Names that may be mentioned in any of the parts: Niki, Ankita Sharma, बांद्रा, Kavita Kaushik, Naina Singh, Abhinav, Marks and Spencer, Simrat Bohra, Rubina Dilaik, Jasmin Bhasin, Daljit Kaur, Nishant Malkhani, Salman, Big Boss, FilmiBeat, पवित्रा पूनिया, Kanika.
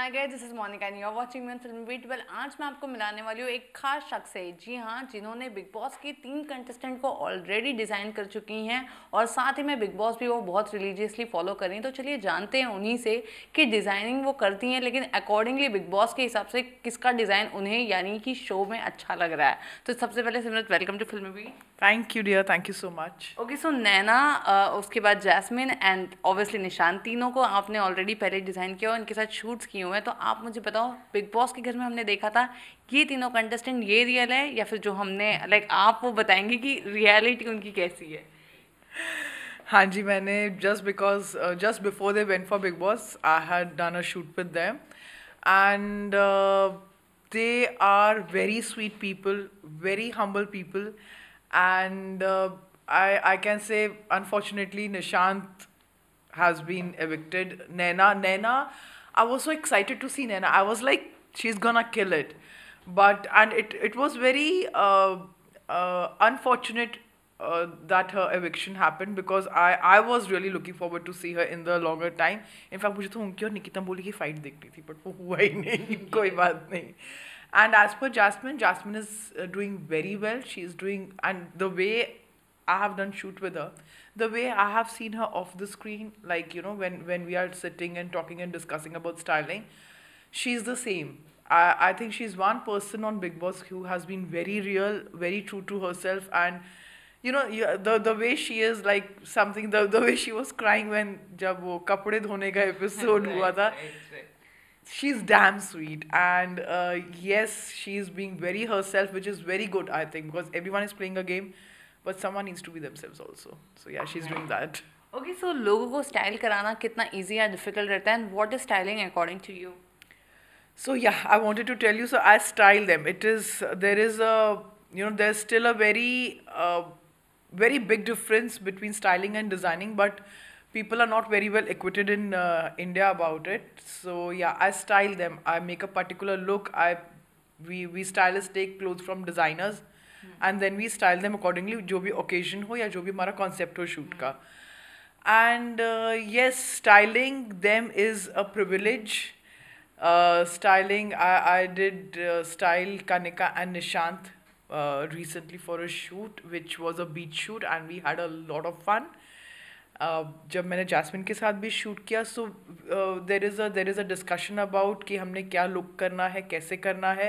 Hi guys, this is Monika and you are watching me on film beat. Well, आज मैं आपको मिलाने वाली हूँ एक खास शख्स से, जी हाँ, जिन्होंने बिग बॉस की 3 कंटेस्टेंट को ऑलरेडी डिज़ाइन कर चुकी हैं और साथ ही में बिग बॉस भी वो बहुत रिलीजियसली फॉलो कर रही हैं। तो चलिए जानते हैं उन्हीं से कि डिज़ाइनिंग वो करती हैं, लेकिन अकॉर्डिंगली बिग बॉस के हिसाब से किसका डिज़ाइन उन्हें यानी कि शो में अच्छा लग रहा है। तो सबसे पहले Simrat, welcome to film beat. Thank you dear, thank you so much. Okay, so Naina, उसके बाद जैस्मिन एंड ऑब्वियसली निशांत, तीनों को आपने ऑलरेडी पहले डिज़ाइन किया और इनके साथ शूट्स किए हुए हैं। तो आप मुझे बताओ, बिग बॉस के घर में हमने देखा था ये तीनों कंटेस्टेंट, ये रियल है या फिर जो हमने आप वो बताएंगे कि रियलिटी उनकी कैसी है? हाँ जी, मैंने just before they went for big boss I had done a shoot with them and they are very sweet people, very humble people and I can say unfortunately Nishant has been evicted. Naina, I was so excited to see Naina. I was like, she's gonna kill it, but it was very unfortunate that her eviction happened because I was really looking forward to see her in the longer time. In fact, मुझे तो उनकी और निकिता बोली की fight देखनी थी, but वो हुआ ही नहीं। कोई बात नहीं। And as per Jasmin is doing very well. She is doing, and the way I have done shoot with her, the way I have seen her off the screen, like you know when we are sitting and talking and discussing about styling, she's the same. I think she's one person on Big Boss who has been very real, very true to herself, and you know the way she is like something. The way she was crying when जब वो कपड़े धोने का episode हुआ था. She's damn sweet and yes, she's being very herself, which is very good I think, because everyone is playing a game but someone needs to be themselves also, so yeah, she's doing that. Okay, so लोगों को style कराना कितना easy या difficult रहता है and what is styling according to you? So yeah, I wanted to tell you, so I style them. It is, there is a, you know, there's still a very big difference between styling and designing, but people are not very well equipped in India about it. So yeah, I style them. I make a particular look. We stylists take clothes from designers, and then we style them accordingly. जो भी occasion हो या जो भी हमारा concept हो shoot का. And yes, styling them is a privilege. Styling I did style Kanika and Nishant recently for a shoot, which was a beach shoot, and we had a lot of fun. जब मैंने जैस्मिन के साथ भी shoot किया, so there is a discussion about कि हमने क्या look करना है, कैसे करना है,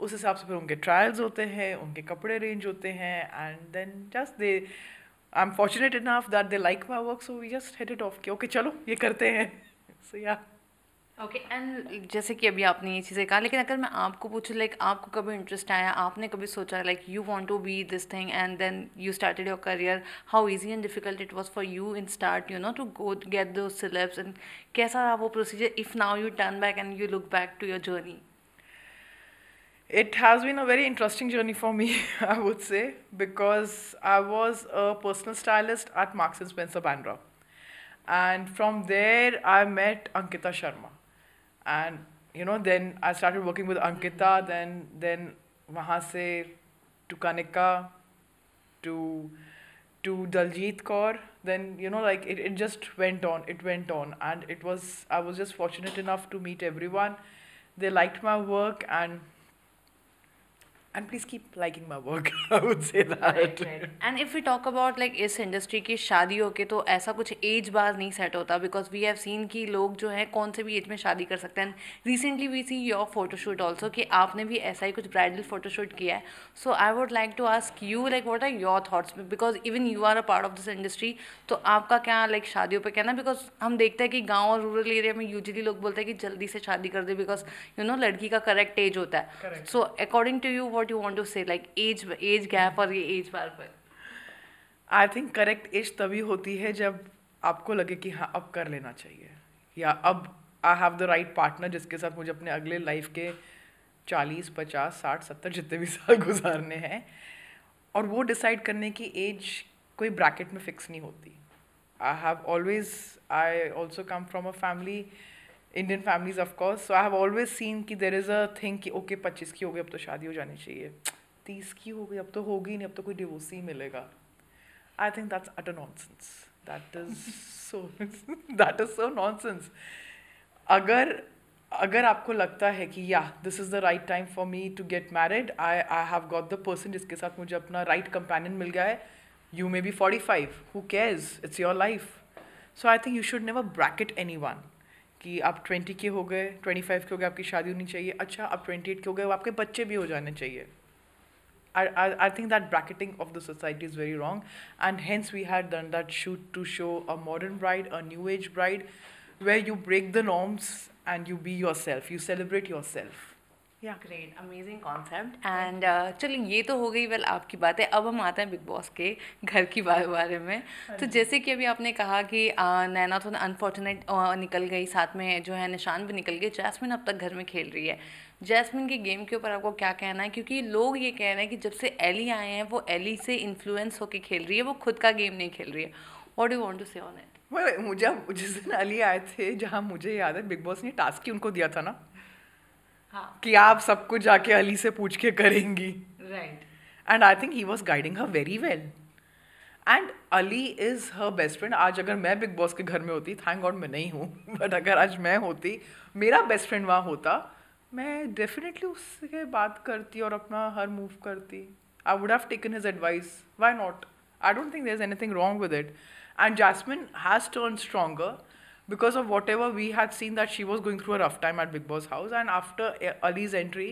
उस हिसाब से फिर उनके ट्रायल्स होते हैं, उनके कपड़े रेंज होते हैं, and then just they, I am fortunate enough that they like my work, so we just head it off कि ओके चलो ये करते हैं, सो या। ओके, एंड जैसे कि अभी आपने ये चीज़ें कहा, लेकिन अगर मैं आपको पूछूँ आपको कभी इंटरेस्ट आया, आपने कभी सोचा you want to be this thing and then you started your career, how easy and difficult it was for you in start, you know, to go get those celebs and कैसा रहा वो procedure if now you turn back and you look back to your journey? It has been a very interesting journey for me I would say, because I was a personal stylist at marks and Spencer बांद्रा and from there I met Ankita Sharma. And you know, then I started working with Ankita. Then वहाँ से to Kanika, to Daljit Kaur. Then you know, it just went on, and it was, I was just fortunate enough to meet everyone. They liked my work, and please keep liking my work. I would say that. Right. And if we talk about इस industry की शादी होके, तो ऐसा कुछ as बार नहीं set होता, because we have seen कि लोग जो है कौन से भी एज में शादी कर सकते हैं. Recently we see your photoshoot also कि आपने भी ऐसा ही कुछ ब्राइडल फोटोशूट किया है. So I would like to ask you what are your thoughts, because even you are a part of this industry, तो आपका क्या शादियों पर कहना? बिकॉज हम देखते हैं कि गाँव और रूरल एरिया में यूजली लोग बोलते हैं कि जल्दी से शादी कर दे, बिकॉज यू नो लड़की का करेक्ट एज होता है. So according to you, what you want to say, age gap और ये age बार पर? I think correct age तभी होती है जब आपको लगे कि हाँ अब कर लेना चाहिए, या अब I have the right partner जिसके साथ मुझे अपने अगले लाइफ के 40, 50, 60, 70 जितने भी साल गुजारने हैं, और वो डिसाइड करने की एज कोई ब्रैकेट में फिक्स नहीं होती. I also come from a family, Indian families of course, so I have always seen कि there is a thing कि okay 25 की हो गई अब तो शादी हो जानी चाहिए, 30 की हो गई अब तो होगी नहीं, अब तो कोई डिवोर्स ही मिलेगा. I think that's utter nonsense. That is so nonsense. अगर अगर आपको लगता है कि या this is the right time for me to get married, I have got the person जिसके साथ मुझे अपना राइट कंपेनियन मिल गया है, you may be 45, who cares, it's your life. So I think you should never bracket anyone कि आप 20 के हो गए, 25 के हो गए, आपकी शादी होनी चाहिए, अच्छा आप 28 के हो गए, आपके बच्चे भी हो जाने चाहिए. I think that bracketing of the society is very wrong, and hence we had done that shoot to show a modern bride, a new age bride, where you break the norms and you be yourself, you celebrate yourself. Yeah, great, amazing concept. And चलिए ये तो हो गई well आपकी बात है. अब हम आते हैं बिग बॉस के घर की बारे में. तो जैसे कि अभी आपने कहा कि नैना थोड़ा अनफॉर्चुनेट निकल गई, साथ में जो है निशान भी निकल गए, जैस्मिन अब तक घर में खेल रही है. जैस्मिन के गेम के ऊपर आपको क्या कहना है, क्योंकि लोग ये कह रहे हैं कि जब से एली आए हैं वो एली से इन्फ्लुएंस होकर खेल रही है, वो खुद का गेम नहीं खेल रही है. What do you want to say on it? Well मुझे जिस दिन एली आए थे, जहाँ मुझे याद है बिग बॉस ने टास्क ही उनको दिया था ना कि आप सब कुछ जाके अली से पूछ के करेंगी, right? And I think he was guiding her very well, and Aly is her best friend. आज अगर मैं बिग बॉस के घर में होती, थैंक गॉड मैं नहीं हूँ, बट अगर आज मैं होती, मेरा बेस्ट फ्रेंड वहाँ होता, मैं डेफिनेटली उससे बात करती और अपना हर मूव करती. I would have taken his advice, why not? I don't think there is anything wrong with it. And jasmine has turn stronger because of whatever we had seen that she was going through a rough time at Big Boss house, and after Ali's entry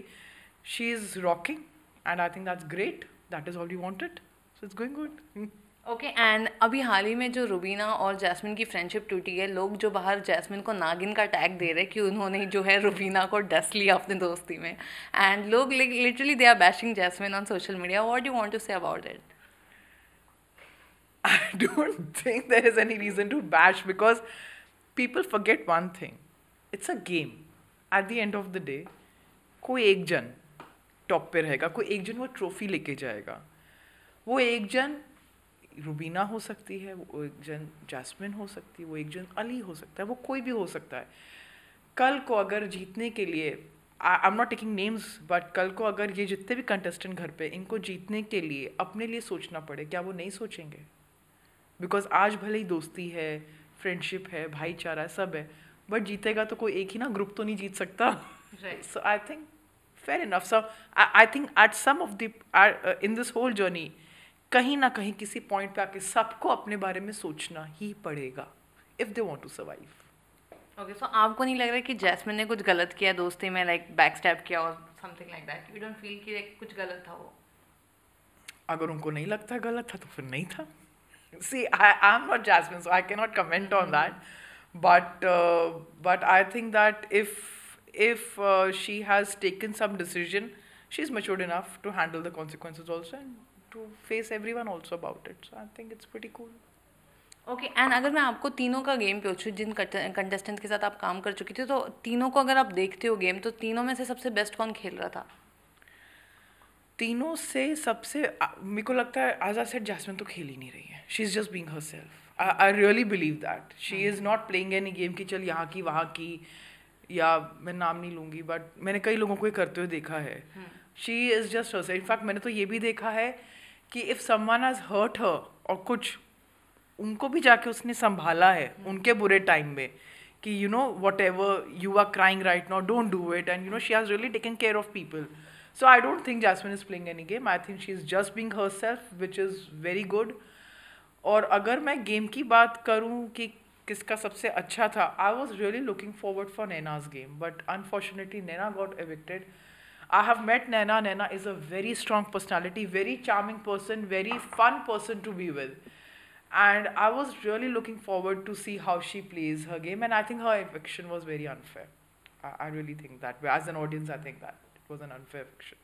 she is rocking, and I think that's great, that is all we wanted, so it's going good. Okay and अभी हाल ही में जो रुबीना और jasmine की friendship टूटी है, लोग जो बाहर जैस्मिन को नागिन का टैग दे रहे हैं कि उन्होंने जो है रुबीना को डस लिया अपने दोस्ती में, एंड लोग literally they are bashing jasmine on social media. What you want to say about it? I don't think there is any reason to bash, because people forget one thing, it's a game. At the end of the day, कोई एक जन top पे रहेगा, कोई एक जन वो trophy लेके जाएगा. वो एक जन रुबीना हो सकती है, वो एक जन जैस्मिन हो सकती है, वो एक जन अली हो सकता है, वो कोई भी हो सकता है. कल को अगर जीतने के लिए, I am not taking names, but कल को अगर ये जितने भी कंटेस्टेंट घर पे, इनको जीतने के लिए अपने लिए सोचना पड़े, क्या वो नहीं सोचेंगे? बिकॉज आज भले ही दोस्ती है, फ्रेंडशिप है, भाईचारा है, सब है, बट जीतेगा तो कोई एक ही ना, ग्रुप तो नहीं जीत सकता. So I think fair enough. So I think at some of the in this whole journey, कहीं ना कहीं किसी पॉइंट पे आके सबको अपने बारे में सोचना ही पड़ेगा if they want to survive. Okay, so आपको नहीं लग रहा कि जैस्मिन ने कुछ गलत किया दोस्ती में, लाइक बैकस्टैप किया और something like that? You don't feel कि कुछ गलत था? वो अगर उनको नहीं लगता गलत था तो फिर नहीं था. See, I'm not Jasmine, so I cannot comment on that. But I think that if she has taken some decision, she's matured enough to handle the consequences also, and to face everyone also about it. So I think it's pretty cool. Okay and अगर मैं आपको तीनों का game पूछूँ, जिन contestant के साथ आप काम कर चुकी थी, तो तीनों को अगर आप देखते हो गेम, तो तीनों में से सबसे बेस्ट कौन खेल रहा था? तीनों से सबसे मेरे को लगता है आज़ा सेट जैस्मिन तो खेल ही नहीं रही है. She is just being herself. I really believe that she is not playing any game कि चल यहाँ की वहाँ की, या मैं नाम नहीं लूँगी बट मैंने कई लोगों को ये करते हुए देखा है. She is just herself. In fact मैंने तो ये भी देखा है कि if someone has hurt her और कुछ, उनको भी जाके उसने संभाला है उनके बुरे टाइम में, कि you know whatever you are crying right now, don't do it, and you know she has really taken care of people. So I don't think Jasmine is playing any game. I think she is just being herself, which is very good. और अगर मैं game की बात करूँ कि किसका सबसे अच्छा था, I was really looking forward for Naina's game, but unfortunately Naina got evicted. I have met Naina. Naina is a very strong personality, very charming person, very fun person to be with. And I was really looking forward to see how she plays her game. And I think her eviction was very unfair. I really think that. As an audience, I think that. was an unfair fiction.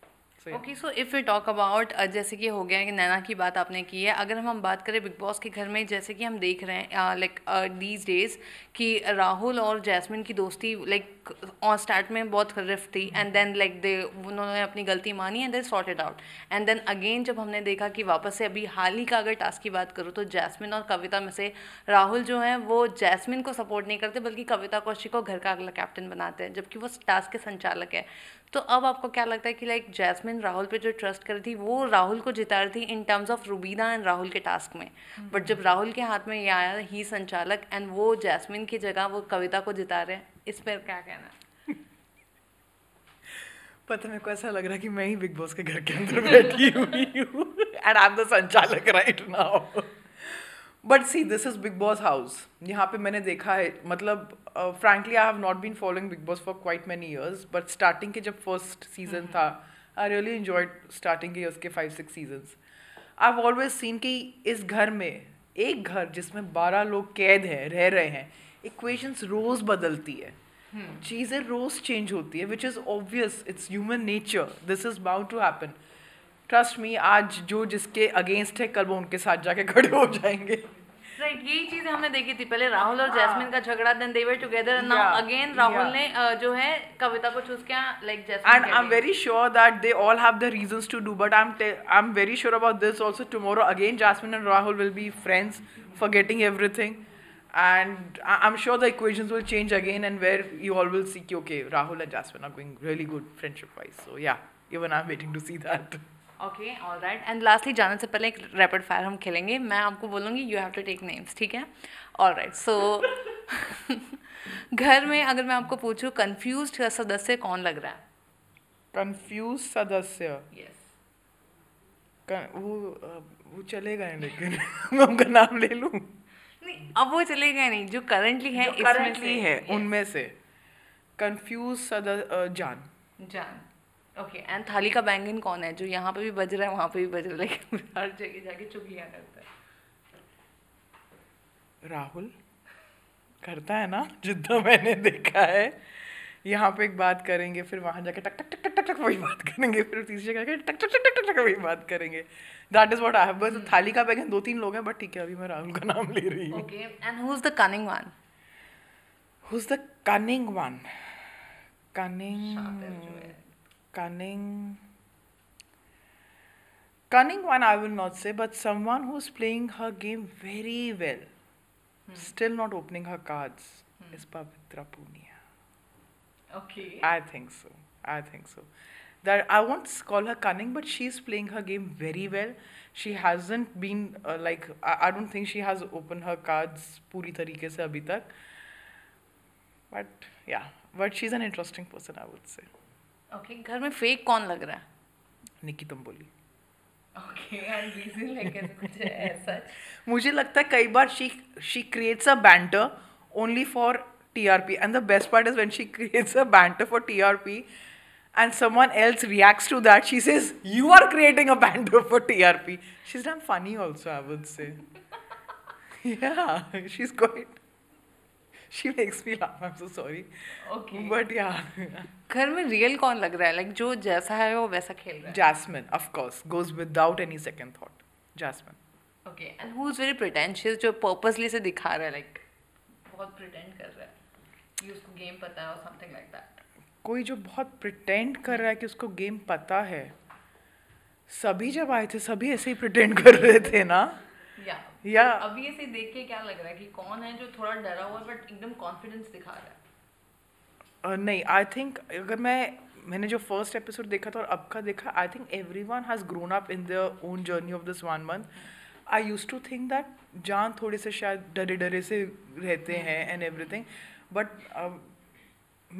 Okay, so if we talk about जैसे कि हो गया है कि नैना की बात आपने की है, अगर हम बात करें बिग बॉस के घर में, जैसे कि हम देख रहे हैं लाइक दीज डेज कि राहुल और जैस्मिन की दोस्ती लाइक ऑन स्टार्ट में बहुत रिफ्ट थी, एंड देन लाइक दे उन्होंने अपनी गलती मानी and they sorted out, and then again जब हमने देखा कि वापस से अभी हाल ही का अगर टास्क की बात करूँ, तो जैस्मिन और कविता में से राहुल जो हैं वो जैस्मिन को सपोर्ट नहीं करते, बल्कि कविता कौशिक को घर का अगला कैप्टन बनाते हैं, जबकि वो टास्क के संचालक है. तो अब आपको क्या लगता है कि लाइक जैस्मिन राहुल पे जो ट्रस्ट कर रही थी, वो राहुल को जिता रही थी in terms of Rubina and Rahul के टास्क में, बट जब राहुल के हाथ में ये आया ही संचालक, एंड वो जैस्मिन की जगह वो कविता को जिता रहे हैं, इस पर क्या कहना है? पता मेरे को ऐसा लग रहा है कि मैं ही बिग बॉस के घर के अंदर बैठी हुई हूँ and I am the sanchalak right now. But see this is big boss house. यहाँ पे मैंने देखा है, मतलब frankly I have not been following big boss for quite many years, but starting के जब फर्स्ट सीजन था आई रियली इन्जॉयड स्टार्टिंग के उसके 5-6 seasons. I have always seen कि इस घर में, एक घर जिसमें 12 लोग कैद हैं, रह रहे हैं, इक्वेशंस रोज़ बदलती है, चीज़ें रोज़ चेंज होती है, which is obvious, it's human nature, this is bound to happen. Trust me, आज जो जिसके अगेंस्ट है कल वो उनके साथ जाके खड़े हो जाएंगे. राइट, यही चीज़ हमने देखी थी. पहले राहुल और जैस्मिन का झगड़ा, then they were together, and now again Rahul ने जो है कविता को चूज किया like jasmine. And I am very sure that they all have the reasons to do, but I am very sure about this also. Tomorrow again jasmine and Rahul will be friends, forgetting everything, and I'm sure the equations will change again, and where you all will see okay, Rahul and Jasmin are going really good friendship wise, so yeah, even I'm waiting to see that. Okay, all right. And lastly, जाने से पहले एक rapid fire हम खेलेंगे. मैं आपको बोलूँगी, you have to take names, ठीक है? All right, so घर में अगर मैं आपको पूछूँ confused सदस्य कौन लग रहा है? Confused सदस्य? Yes. वो चले गए, लेकिन मैं उनका नाम ले लूँ. नहीं, अब वो चले गए नहीं, जो करंटली है, उनमें से कंफ्यूज जान. ओके, एंड थाली का बैंगन कौन है जो यहाँ पे भी बज रहा है, वहाँ पे भी बज रहा है, लेकिन हर जगह जाके चुगलियाँ करता है? राहुल करता है ना, जितना मैंने देखा है. यहाँ पे एक बात करेंगे, फिर वहाँ जाके टक टक टक टक टक वही बात करेंगे, फिर तीसरे जाके टक टक टक टक टक वही बात करेंगे. That is what I have. बस थाली का बैगन 2-3 लोग हैं, बट ठीक है, अभी मैं राहुल का नाम ले रही हूँ. Okay, and who is the cunning one? Cunning one I will not say, but someone who is playing her game very well, still not opening her cards, is पवित्रा पूनिया. Okay. I think so. That I won't call her cunning, but she's playing her game very well. She hasn't been I don't think she has opened her cards पूरी तरीके से अभी तक. But she's an interesting person, I would say. Okay. घर में fake कौन लग रहा है? निकी, तुम बोली. Okay. I'm busy like कुछ ऐसा. मुझे लगता है कई बार she creates a banter only for TRP, and the best part is when she creates a banter for TRP and someone else reacts to that, she says, "You are creating a banter for TRP." She's damn funny also, I would say. Yeah, she's quite. She makes me laugh. I'm so sorry. Okay. But yeah. घर में real कौन लग रहा है? Like जो जैसा है वो वैसा खेल रहा है. Jasmine, of course, goes without any second thought. Jasmine. Okay, and who's very pretentious जो purposely से दिखा रहा है, like बहुत pretend कर रहा है. उसको गेम पता है, something like that. कोई जो बहुत प्रिटेंड कर रहा है कि उसको गेम पता है. सभी जब आए थे सभी ऐसे ही प्रिटेंड कर रहे थे ना. या अभी ऐसे देख के क्या लग रहा है कि कौन है जो थोड़ा डरा हुआ बट एकदम कॉन्फिडेंस दिखा रहा है? नहीं, आई थिंक अगर मैंने जो फर्स्ट एपिसोड देखा था और अब का देखा, I think everyone has grown up in their own journey of this 1 month. I used to think that Jaan थोड़े से शायद डरे से रहते हैं एंड एवरीथिंग, बट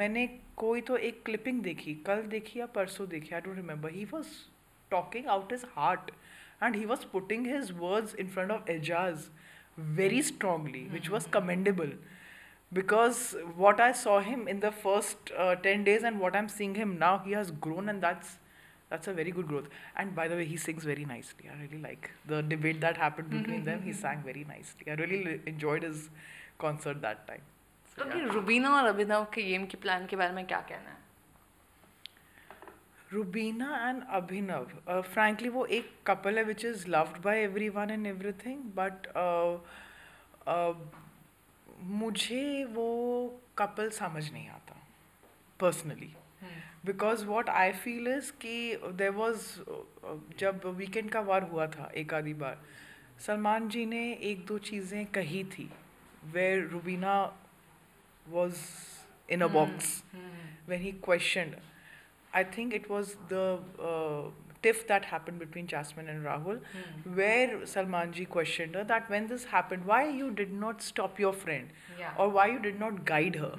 मैंने कोई तो एक क्लिपिंग देखी, कल देखी या परसों देखी, I don't remember. He was talking out his heart and he was putting his words in front of Eijaz very strongly, which was commendable, because what I saw him in the first 10 days and what I am seeing him now, he has grown and that's a very good growth. And by the way, he sings very nicely. I really like the debate that happened between them. He sang very nicely. I really enjoyed his concert that time. Okay, Rubina और अभिनव के game के plan के बारे में क्या कहना है? Rubina and Abhinav, frankly वो एक couple है which is loved by everyone and everything, but मुझे वो couple समझ नहीं आता personally. Because what I feel is कि देर वॉज, जब वीकेंड का वार हुआ था एक आधी बार, सलमान जी ने 1-2 चीज़ें कही थी where Rubina was in a box when he question. I think it was the tiff that happen between jasmine and Rahul where Salman ji question her that when this happen why you did not stop your friend और why you did not guide her,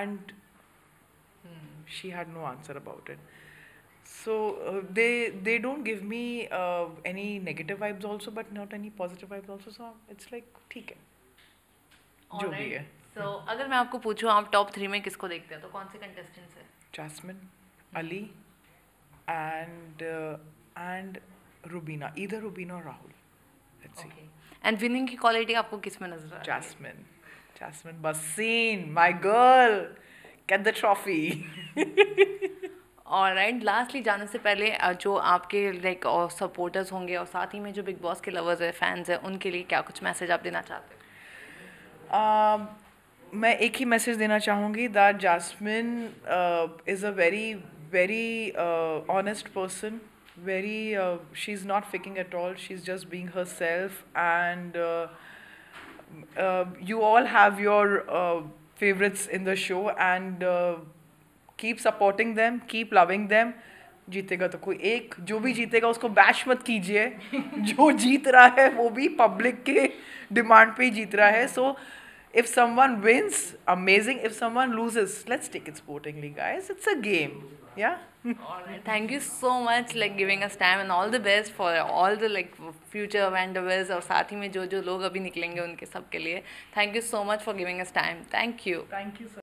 and She had no answer about it. So they don't give me any negative vibes also, but not any positive vibes also. So it's like ठीक है जो भी है. So अगर मैं आपको पूछूँ आप top 3 में किसको देखते हैं तो कौन से contestants हैं? Jasmin, Ali, and Rubina. Either Rubina or Rahul. Let's see. And winning की quality आपको किस में नजर आती है? Jasmin Bhasin, my girl, get the trophy. Alright, lastly जाने से पहले जो आपके लाइक और सपोर्टर्स होंगे और साथ ही में जो बिग बॉस के लवर्स है, फैंस हैं, उनके लिए क्या कुछ मैसेज आप देना चाहते हैं? मैं एक ही मैसेज देना चाहूँगी that jasmine is a very very honest person, very she is not faking at all, she is just being herself and you all have your favourites in the show and keep supporting them, keep loving them. जीतेगा तो कोई एक, जो भी जीतेगा उसको bash मत कीजिए. जो जीत रहा है वो भी पब्लिक के डिमांड पे ही जीत रहा है. So if someone wins, amazing. If someone loses, let's take it sportingly, guys. It's a game. Yeah. Alright. Thank you so much like giving us time and all the best for all the like future endeavors और साथ ही में जो लोग अभी निकलेंगे उनके सब के लिए. Thank you so much for giving us time. Thank you. Thank you.